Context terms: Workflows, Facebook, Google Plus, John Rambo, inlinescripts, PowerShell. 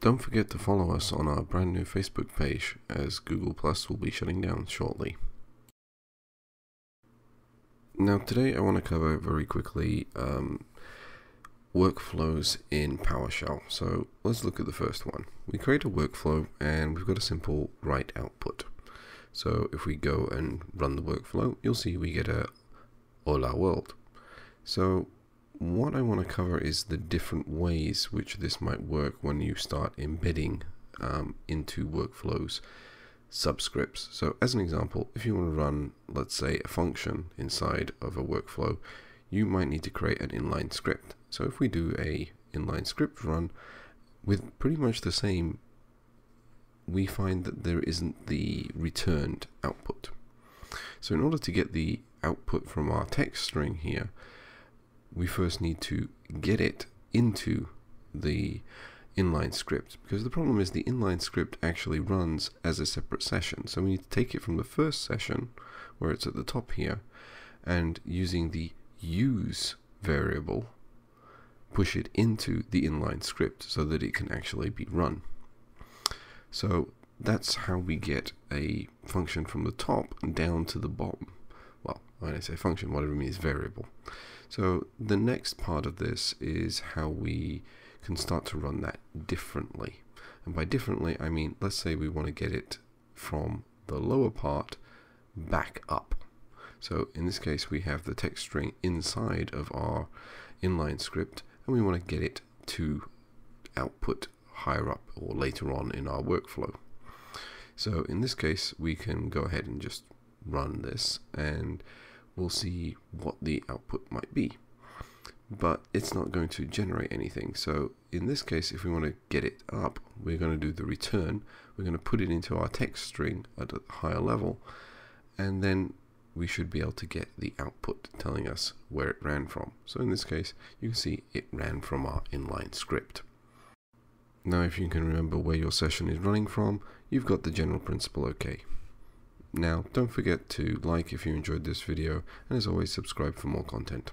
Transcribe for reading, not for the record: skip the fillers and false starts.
Don't forget to follow us on our brand new Facebook page, as Google Plus will be shutting down shortly. Now today I want to cover very quickly workflows in PowerShell. So let's look at the first one. We create a workflow and we've got a simple write output. So if we go and run the workflow, you'll see we get a Hola World. So what I want to cover is the different ways which this might work when you start embedding into workflows subscripts. So as an example, if you want to run, let's say, a function inside of a workflow, you might need to create an inline script. So if we do a inline script run with pretty much the same, we find that there isn't the returned output. So in order to get the output from our text string here, we first need to get it into the inline script, because the problem is the inline script actually runs as a separate session. So we need to take it from the first session, where it's at the top here, and using the use variable, push it into the inline script so that it can actually be run. So that's how we get a function from the top and down to the bottom. Well, when I say function, what I mean is variable. So the next part of this is how we can start to run that differently. And by differently, I mean, let's say we want to get it from the lower part back up. So in this case, we have the text string inside of our inline script, and we want to get it to output higher up or later on in our workflow. So in this case, we can go ahead and just run this, and we'll see what the output might be. But it's not going to generate anything. So in this case, if we want to get it up, we're going to do the return. We're going to put it into our text string at a higher level, and then we should be able to get the output telling us where it ran from. So in this case, you can see it ran from our inline script. Now, if you can remember where your session is running from, you've got the general principle okay. Now, don't forget to like if you enjoyed this video, and as always, subscribe for more content.